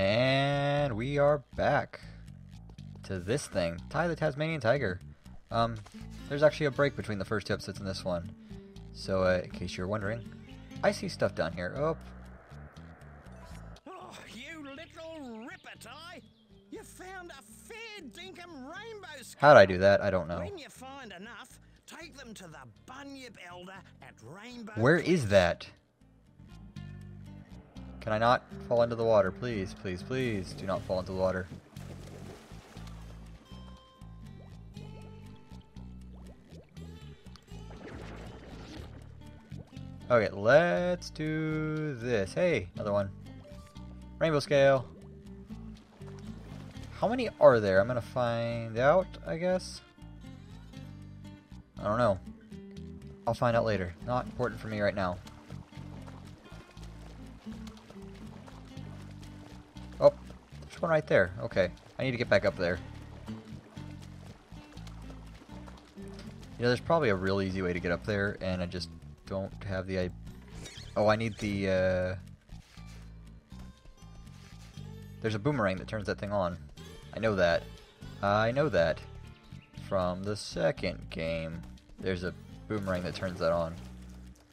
And we are back to this thing, Ty the Tasmanian Tiger. There's actually a break between the first two episodes and this one, so in case you're wondering, I see stuff down here. Oh. Oh, you little ripper, Ty! You found a fair dinkum rainbow squirrel. How'd I do that? I don't know. When you find enough, take them to the bunyip elder at Rainbow. Where is that? Can I not fall into the water? Please, please, please do not fall into the water. Okay, let's do this. Hey, another one. Rainbow scale. How many are there? I'm gonna find out, I guess. I don't know. I'll find out later. Not important for me right now. Oh, there's one right there. Okay, I need to get back up there. You know, there's probably a real easy way to get up there, and I just don't have the idea. Oh, I need the there's a boomerang that turns that thing on. I know that. I know that from the second game. There's a boomerang that turns that on.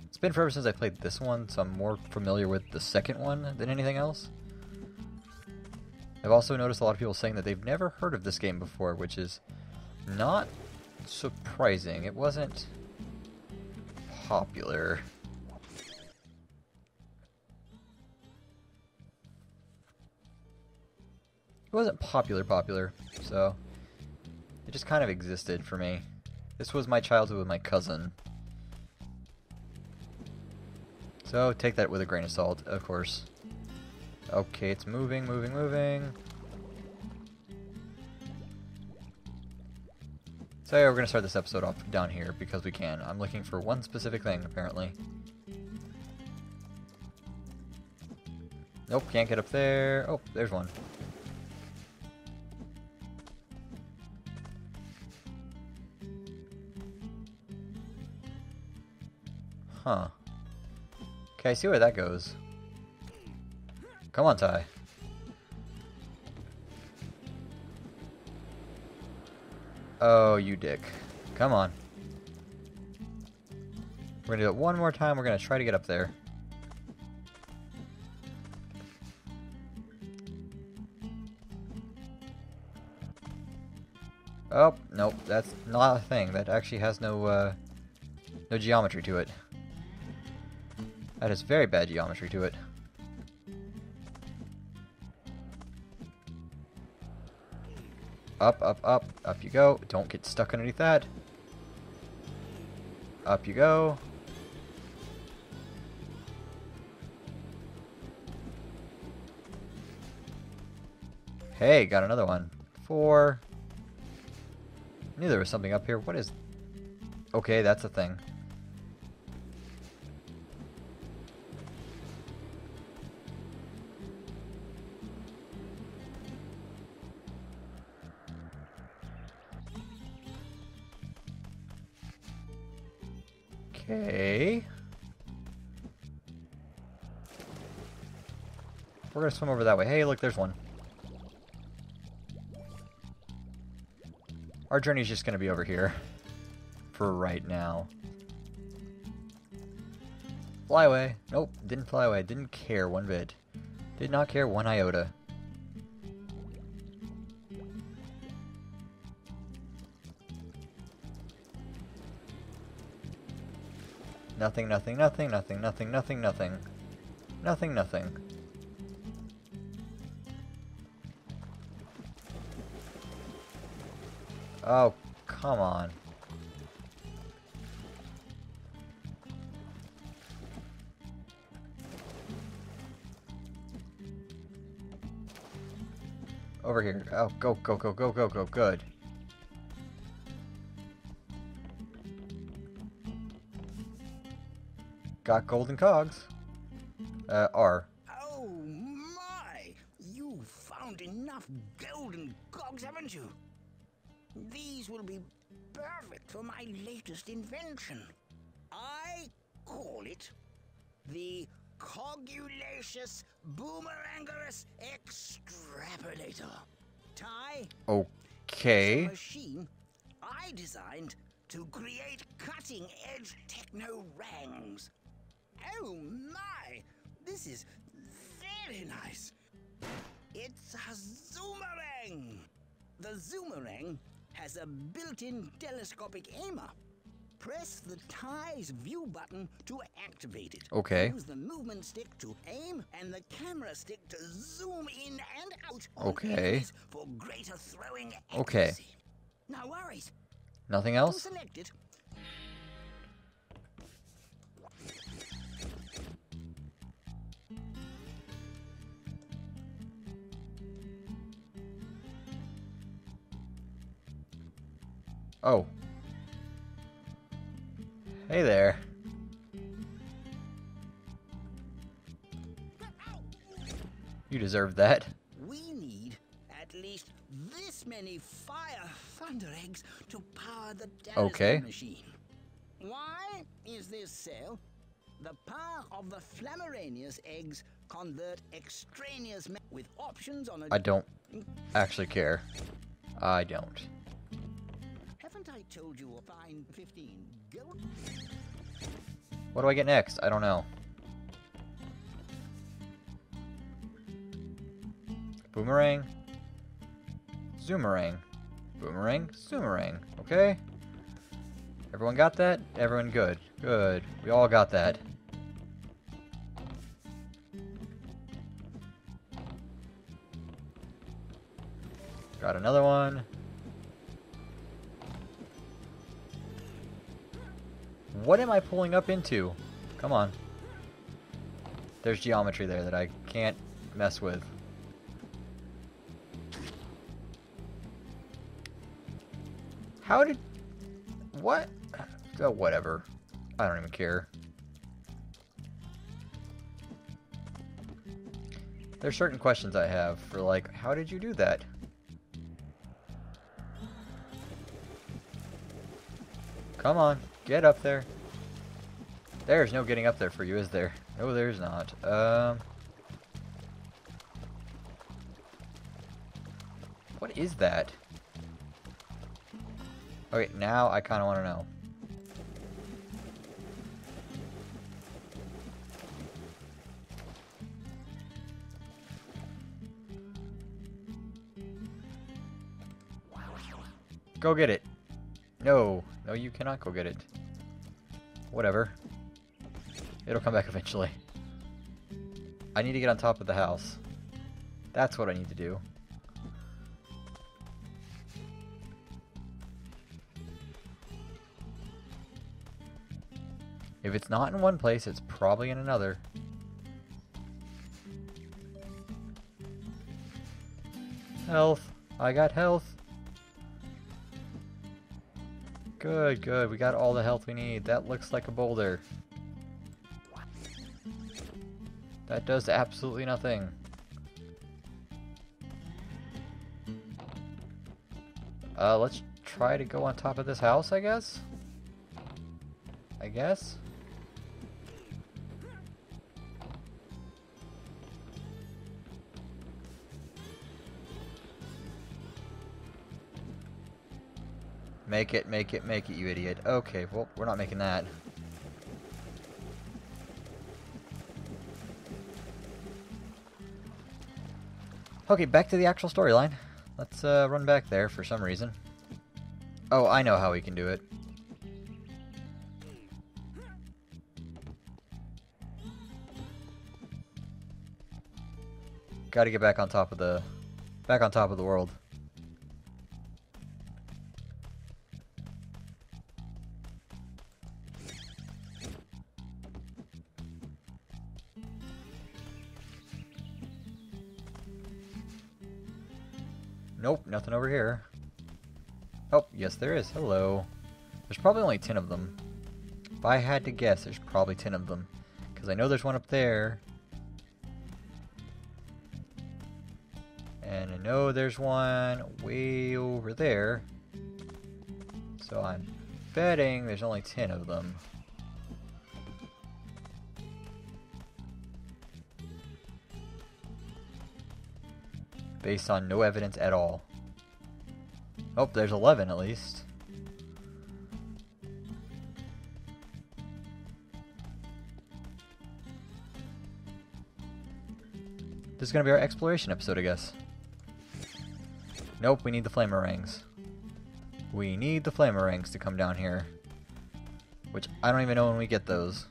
It's been forever since I played this one, so I'm more familiar with the second one than anything else. I've also noticed a lot of people saying that they've never heard of this game before, which is not surprising. It wasn't popular. It wasn't popular, so it just kind of existed for me. This was my childhood with my cousin. So take that with a grain of salt, of course. Okay, it's moving, moving, moving. So yeah, we're going to start this episode off down here because we can. I'm looking for one specific thing, apparently. Nope, can't get up there. Oh, there's one. Huh. Okay, I see where that goes. Come on, Ty. Oh, you dick. Come on. We're gonna do it one more time. We're gonna try to get up there. Oh, nope. That's not a thing. That actually has no, no geometry to it. That is very bad geometry to it. Up, up, up, up you go. Don't get stuck underneath that. Up you go. Hey, got another one. Four. I knew there was something up here. What is... Okay, that's a thing. Okay. We're gonna swim over that way. Hey, look, there's one. Our journey's just gonna be over here for right now. Fly away. Nope, didn't fly away. Didn't care one bit. Did not care one iota. Nothing, nothing, nothing, nothing, nothing, nothing, nothing, nothing, nothing. Oh, come on. Over here. Oh, go, go, go, go, go, go, good. Got golden cogs. R. Oh my! You found enough golden cogs, haven't you? These will be perfect for my latest invention. I call it the Cogulacious Boomerangorous Extrapolator. Ty. Okay. It's a machine I designed to create cutting-edge techno-rangs. Oh my! This is very nice. It's a zoomerang. The zoomerang has a built-in telescopic aimer. Press the Ty's view button to activate it. Okay. Use the movement stick to aim and the camera stick to zoom in and out. Okay. For greater throwing accuracy. Okay. No worries. Nothing else? Select it. Oh. Hey there. You deserve that. We need at least this many fire thunder eggs to power the telescope machine. Why is this so? The power of the flammaraneous eggs convert extraneous with options on a... I don't actually care. I don't. I told you a fine 15 gold. What do I get next? I don't know. Boomerang. Zoomerang. Boomerang. Zoomerang. Okay. Everyone got that? Everyone good. Good. We all got that. Got another one. What am I pulling up into? Come on. There's geometry there that I can't mess with. How did... What? Oh, whatever. I don't even care. There's certain questions I have for, like, how did you do that? Come on. Get up there. There's no getting up there for you, is there? No, there's not. What is that? Okay, now I kind of want to know. Go get it. No. No, you cannot go get it. Whatever. It'll come back eventually. I need to get on top of the house. That's what I need to do. If it's not in one place, it's probably in another. Health. I got health. Good, good. We got all the health we need. That looks like a boulder. That does absolutely nothing. Let's try to go on top of this house, I guess? I guess? Make it, make it, make it, you idiot. Okay, well, we're not making that. Okay, back to the actual storyline. Let's run back there for some reason. Oh, I know how we can do it. Gotta get back on top of the... back on top of the world. Nope, nothing over here. Oh, yes there is. Hello. There's probably only 10 of them. If I had to guess, there's probably 10 of them. Because I know there's one up there. And I know there's one way over there. So I'm betting there's only 10 of them. based on no evidence at all. Oh, there's 11 at least. This is going to be our exploration episode, I guess. Nope, we need the flamerangs. We need the flamerangs to come down here. Which, I don't even know when we get those.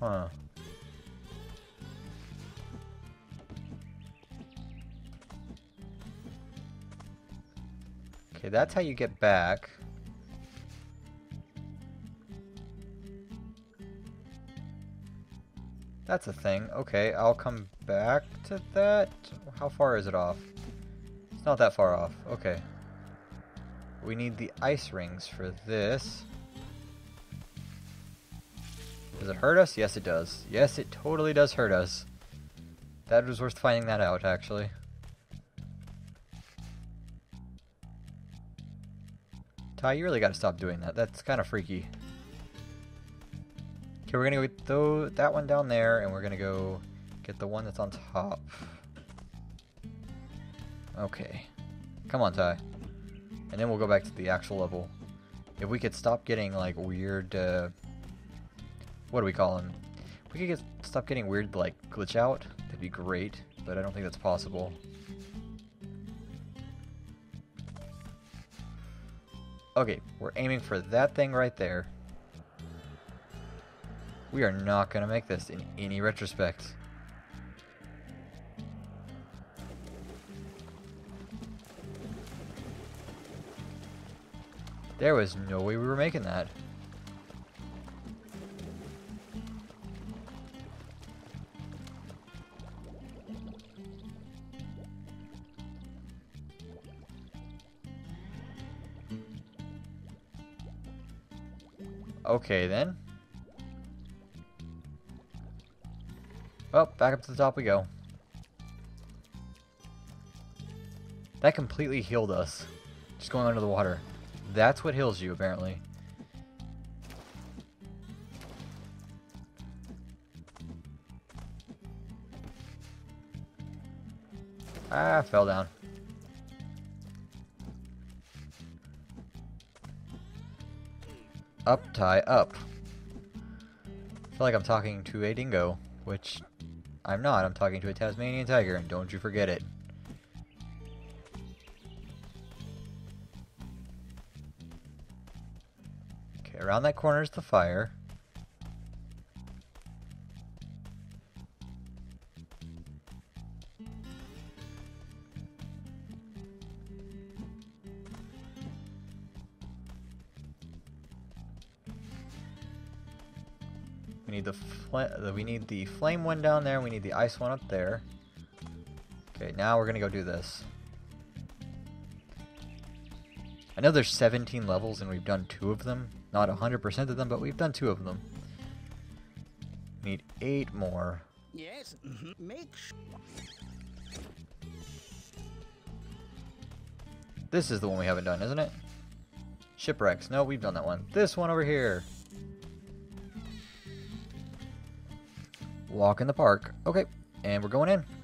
Huh. Okay, that's how you get back. That's a thing. Okay, I'll come back to that. How far is it off? It's not that far off. Okay. We need the ice rings for this. Does it hurt us? Yes, it does. Yes, it totally does hurt us. That was worth finding that out, actually. Ty, you really gotta stop doing that. That's kind of freaky. Okay, we're gonna go get that one down there, and we're gonna go get the one that's on top. Okay. Come on, Ty. And then we'll go back to the actual level. If we could stop getting, like, weird, what do we call them? If we could stop getting weird, like, glitch out, that'd be great, but I don't think that's possible. Okay, we're aiming for that thing right there. We are not going to make this in any retrospect. There was no way we were making that. Okay, then. Well, back up to the top we go. That completely healed us. Just going under the water. That's what heals you, apparently. Ah, fell down. Up, Ty, up. I feel like I'm talking to a dingo, which I'm not. I'm talking to a Tasmanian tiger, and don't you forget it. Okay, around that corner is the fire. We need the flame one down there. We need the ice one up there. Okay, now we're gonna go do this. I know there's 17 levels and we've done 2 of them. Not 100% of them, but we've done 2 of them. Need 8 more. Yes, make sure. This is the one we haven't done, isn't it? Shipwrecks. No, we've done that one. This one over here. Walk in the park. Okay, and we're going in.